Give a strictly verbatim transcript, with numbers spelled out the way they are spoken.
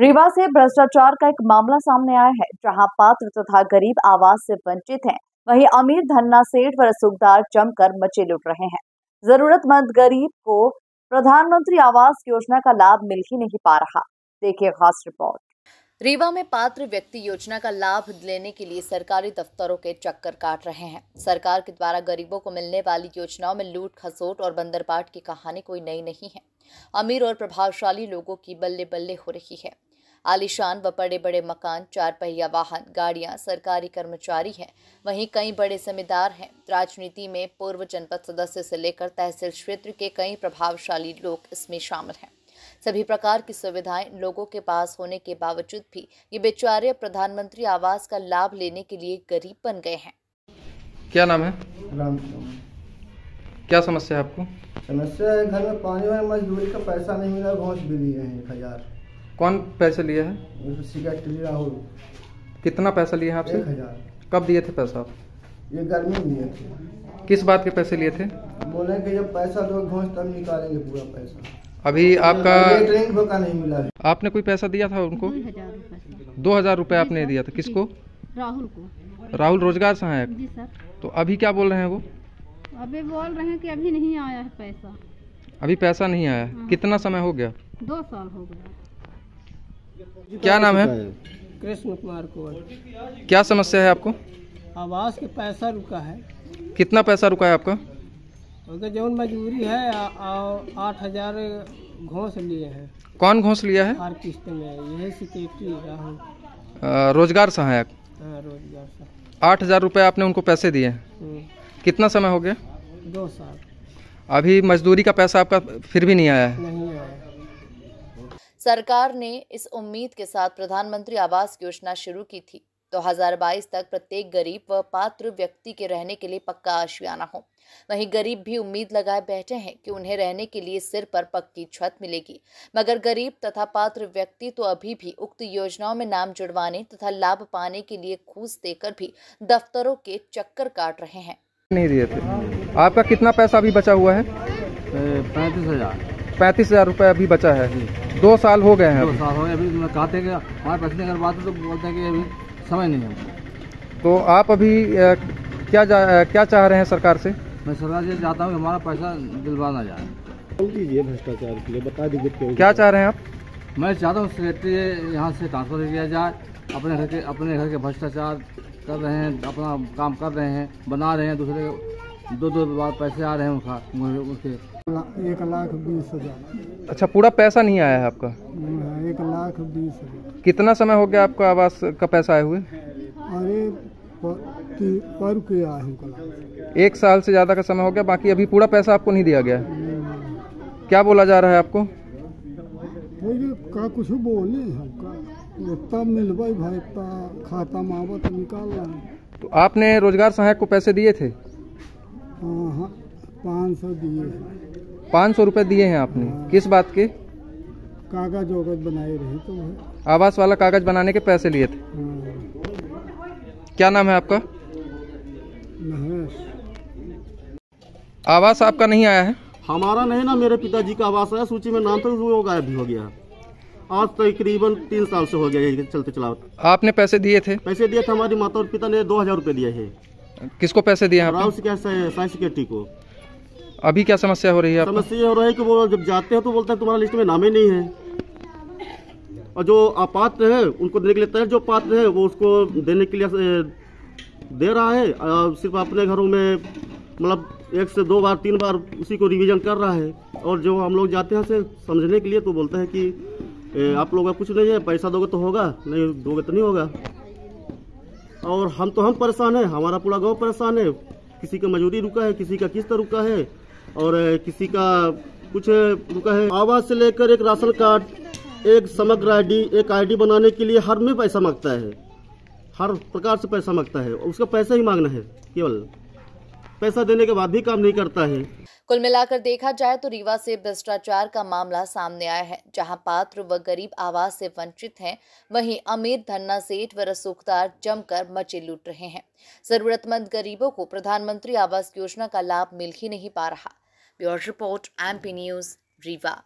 रीवा से भ्रष्टाचार का एक मामला सामने आया है, जहां पात्र तथा गरीब आवास से वंचित हैं, वहीं अमीर धन्ना सेठ व रसूखदार जमकर मचे लुट रहे हैं। जरूरतमंद गरीब को प्रधानमंत्री आवास योजना का लाभ मिल ही नहीं पा रहा। देखिए खास रिपोर्ट। रीवा में पात्र व्यक्ति योजना का लाभ लेने के लिए सरकारी दफ्तरों के चक्कर काट रहे हैं। सरकार के द्वारा गरीबों को मिलने वाली योजनाओं में लूट खसोट और बंदरबाट की कहानी कोई नई नहीं है। अमीर और प्रभावशाली लोगों की बल्ले बल्ले हो रही है। आलिशान व बड़े बड़े मकान, चार पहिया वाहन, गाड़ियां, सरकारी कर्मचारी हैं, वहीं कई बड़े जिम्मेदार हैं। राजनीति में पूर्व जनपद सदस्य से लेकर तहसील क्षेत्र के कई प्रभावशाली लोग इसमें शामिल हैं। सभी प्रकार की सुविधाएं लोगों के पास होने के बावजूद भी ये बेचारे प्रधानमंत्री आवास का लाभ लेने के लिए गरीब बन गए हैं। क्या नाम है? क्या समस्या है आपको? समस्या है घर में पानी में मजदूरी का पैसा नहीं मिला, घोष भी लिए हैं एक हजार। कौन पैसे लिए है? कितना पैसा लिया है आपसे? एक हजार। कब दिए थे पैसा आप? ये गर्मी में दिए थे। किस बात के पैसे लिए थे? बोले कि जब पैसा दो घोष तब निकालेंगे पूरा पैसा। अभी आपका ट्रेन धोखा नहीं मिला है। आपने कोई पैसा दिया था उनको? दो हजार रुपए आपने दिया था। किसको? राहुल को। राहुल रोजगार सहायक जी सर। तो अभी क्या बोल रहे हैं वो? अभी बोल रहे हैं कि अभी नहीं आया है पैसा। अभी पैसा नहीं आया है। कितना समय हो गया? दो साल हो गया। क्या नाम है? कृष्ण कुमार कुंवर। क्या समस्या है आपको? आवास के पैसा रुका है। कितना पैसा रुका है आपका? उनका जौन मजदूरी है आठ हजार घोंस लिए हैं। कौन घोंस लिया है? आर्किस्ट में यही सिक्योरिटी रहा। रोजगार सहायक। रोजगार सहायक। आठ हजार रुपये आपने उनको पैसे दिए। कितना समय हो गया? दो साल। अभी मजदूरी का पैसा आपका फिर भी नहीं आया है? नहीं आया। सरकार ने इस उम्मीद के साथ प्रधानमंत्री आवास योजना शुरू की थी दो हजार बाईस तक प्रत्येक गरीब व पात्र व्यक्ति के रहने के लिए पक्का आशियाना हो। वहीं गरीब भी उम्मीद लगाए बैठे हैं कि उन्हें रहने के लिए सिर पर पक्की छत मिलेगी, मगर गरीब तथा पात्र व्यक्ति तो अभी भी उक्त योजनाओं में नाम जुड़वाने तथा लाभ पाने के लिए घूस देकर भी दफ्तरों के चक्कर काट रहे हैं। नहीं दिए थे। आपका कितना पैसा अभी बचा हुआ है? पैंतीस हजार। पैंतीस हजार रुपये अभी बचा है। दो साल हो गए हैं। दो साल हो गए। अभी कहते हैं तो बोलते हैं कि अभी समय नहीं है। तो आप अभी क्या क्या चाह रहे हैं सरकार से? मैं सरकार से चाहता हूँ हमारा पैसा दिलवाना जाए। दीजिए भ्रष्टाचार के लिए बता दीजिए क्या चाह रहे हैं आप? मैं चाहता हूँ सेक्रेटरी यहाँ से ट्रांसफर किया जाए। अपने घर के अपने घर के भ्रष्टाचार कर रहे हैं, अपना काम कर रहे हैं, बना रहे हैं, दूसरे के दो दो बार पैसे आ रहे हैं उनका उसके एक लाख बीस हजार। अच्छा, पूरा पैसा नहीं आया है आपका? एक लाख बीस हजार। कितना समय हो गया आपका आवास का पैसा आए हुए? अरे पर किया है एक साल से ज़्यादा का समय हो गया, बाकी अभी पूरा पैसा आपको नहीं दिया गया। क्या बोला जा रहा है आपको? का कुछ बोले हमका मिलवाई भाई खाता मावत निकाल रहा है। तो आपने रोजगार सहायक को पैसे दिए थे? हाँ, पाँच सौ दिए। पाँच सौ रुपये दिए हैं आपने? किस बात के? कागज वागज बनाए रहे तो आवास वाला कागज बनाने के पैसे लिए थे। क्या नाम है आपका? आवास आपका नहीं आया है? हमारा नहीं ना, मेरे पिताजी का आवास आया, सूची में नाम था, वो गायब भी हो गया। आज तकरीबन तो तीन साल से हो गया चलते चलाओ। आपने पैसे दिए थे? पैसे दिए थे। हमारी माता और पिता ने दो हजार रुपये दिए है। किसको पैसे दिए? राहुल सिक्योरिटी को। अभी क्या समस्या हो रही है? समस्या ये हो रही है कि वो जब जाते हैं तो बोलते हैं तुम्हारा लिस्ट में नाम ही नहीं है, और जो अपात्र है उनको देने के लिए तय, जो पात्र है वो उसको देने के लिए दे रहा है, सिर्फ अपने घरों में मतलब एक से दो बार तीन बार उसी को रिवीजन कर रहा है। और जो हम लोग जाते हैं से समझने के लिए तो बोलते हैं कि आप लोगों का कुछ नहीं है, पैसा दोगे तो होगा, नहीं दोगे तो नहीं होगा। और हम तो हम परेशान हैं, हमारा पूरा गाँव परेशान है। किसी का मजदूरी रुका है, किसी का किस्त रुका है, और किसी का कुछ रुका है। आवास से लेकर एक राशन कार्ड, एक समग्र आईडी, एक आईडी बनाने के लिए हर में पैसा मांगता है, हर प्रकार से पैसा मांगता है। उसका पैसा ही मांगना है, केवल पैसा देने के बाद भी काम नहीं करता है। कुल मिलाकर देखा जाए तो रीवा से भ्रष्टाचार का मामला सामने आया है, जहां पात्र व गरीब आवास से वंचित हैं, वहीं अमीर धन्ना सेठ व रसूखदार जमकर मचे लूट रहे हैं। जरूरतमंद गरीबों को प्रधानमंत्री आवास योजना का लाभ मिल ही नहीं पा रहा। Bureau report M P news Rewa.